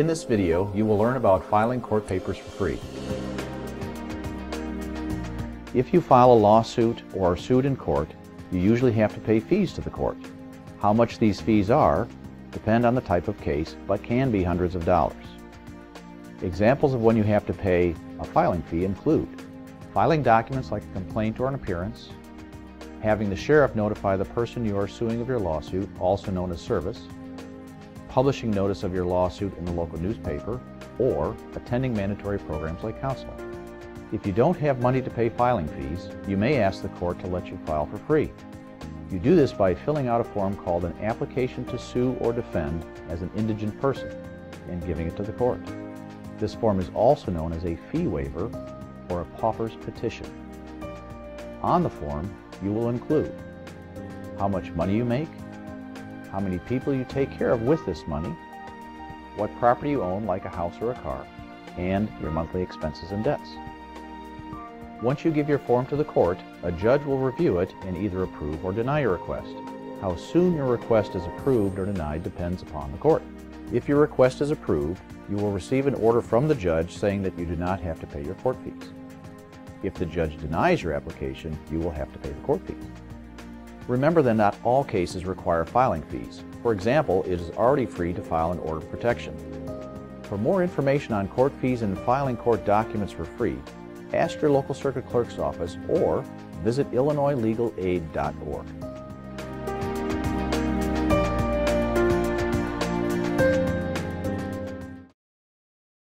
In this video, you will learn about filing court papers for free. If you file a lawsuit or are sued in court, you usually have to pay fees to the court. How much these fees are depend on the type of case, but can be hundreds of dollars. Examples of when you have to pay a filing fee include filing documents like a complaint or an appearance, having the sheriff notify the person you are suing of your lawsuit, also known as service, publishing notice of your lawsuit in the local newspaper, or attending mandatory programs like counseling. If you don't have money to pay filing fees, you may ask the court to let you file for free. You do this by filling out a form called an application to sue or defend as an indigent person and giving it to the court. This form is also known as a fee waiver or a pauper's petition. On the form, you will include how much money you make, how many people you take care of with this money, what property you own like a house or a car, and your monthly expenses and debts. Once you give your form to the court, a judge will review it and either approve or deny your request. How soon your request is approved or denied depends upon the court. If your request is approved, you will receive an order from the judge saying that you do not have to pay your court fees. If the judge denies your application, you will have to pay the court fees. Remember that not all cases require filing fees. For example, it is already free to file an order of protection. For more information on court fees and filing court documents for free, ask your local circuit clerk's office or visit IllinoisLegalAid.org.